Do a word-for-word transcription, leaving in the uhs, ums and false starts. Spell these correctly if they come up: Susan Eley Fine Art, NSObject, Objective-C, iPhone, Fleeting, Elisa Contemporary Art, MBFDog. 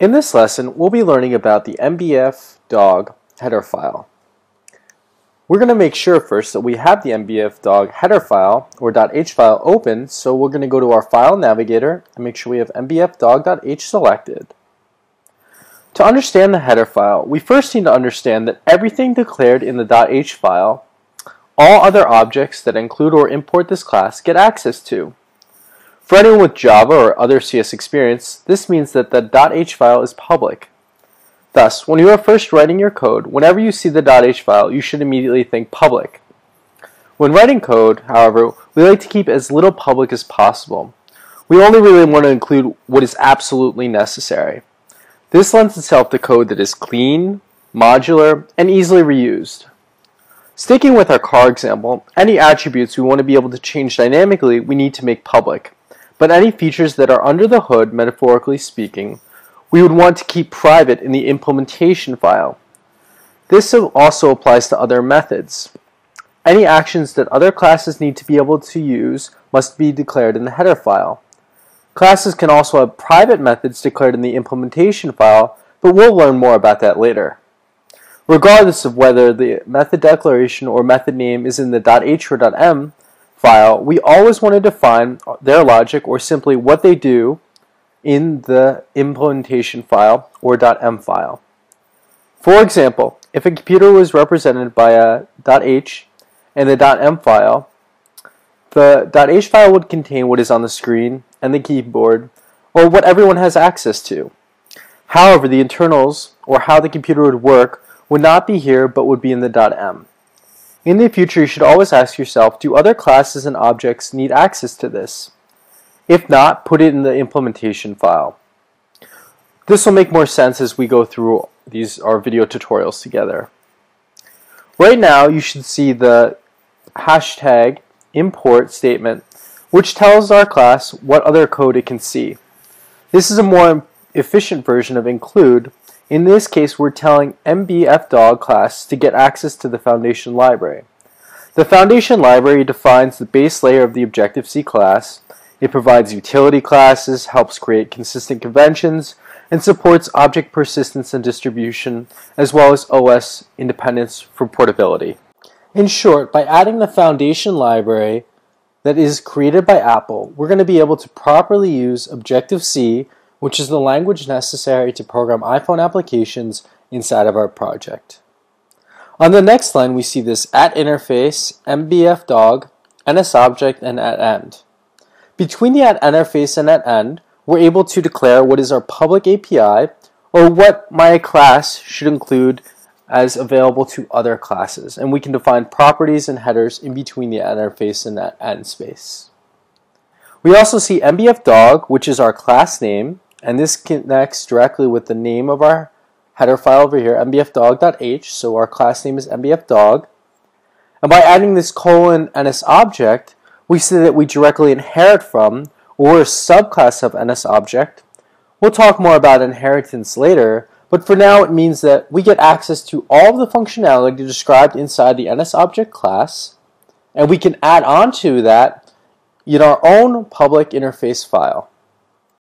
In this lesson, we'll be learning about the M B F dog header file. We're going to make sure first that we have the M B F dog header file or .h file open, so we're going to go to our file navigator and make sure we have M B F dog dot h selected. To understand the header file, we first need to understand that everything declared in the .h file, all other objects that include or import this class get access to. For anyone with Java or other C S experience, this means that the .h file is public. Thus, when you are first writing your code, whenever you see the .h file, you should immediately think public. When writing code, however, we like to keep as little public as possible. We only really want to include what is absolutely necessary. This lends itself to code that is clean, modular, and easily reused. Sticking with our car example, any attributes we want to be able to change dynamically, we need to make public. But any features that are under the hood, metaphorically speaking, we would want to keep private in the implementation file. This also applies to other methods. Any actions that other classes need to be able to use must be declared in the header file. Classes can also have private methods declared in the implementation file, but we'll learn more about that later. Regardless of whether the method declaration or method name is in the .h or .m, file, we always want to define their logic or simply what they do in the implementation file or .m file. For example, if a computer was represented by a .h and the .m file, the .h file would contain what is on the screen and the keyboard or what everyone has access to. However, the internals or how the computer would work would not be here but would be in the .m. In the future, you should always ask yourself, do other classes and objects need access to this? If not, put it in the implementation file. This will make more sense as we go through these our video tutorials together. Right now, you should see the hashtag import statement, which tells our class what other code it can see. This is a more efficient version of include. In this case, we're telling M B F dog class to get access to the foundation library. The foundation library defines the base layer of the Objective-C class. It provides utility classes, helps create consistent conventions, and supports object persistence and distribution, as well as O S independence for portability. In short, by adding the foundation library that is created by Apple, we're going to be able to properly use Objective-C, which is the language necessary to program iPhone applications inside of our project. On the next line, we see this at interface, M B F dog, N S object, and at end. Between the at interface and at end, we're able to declare what is our public A P I or what my class should include as available to other classes. And we can define properties and headers in between the at interface and at end space. We also see M B F dog, which is our class name, and this connects directly with the name of our header file over here, M B F dog dot h, so our class name is M B F dog. And by adding this colon N S object, we see that we directly inherit from, or a subclass of N S object. We'll talk more about inheritance later, but for now it means that we get access to all of the functionality described inside the N S object class, and we can add on to that in our own public interface file.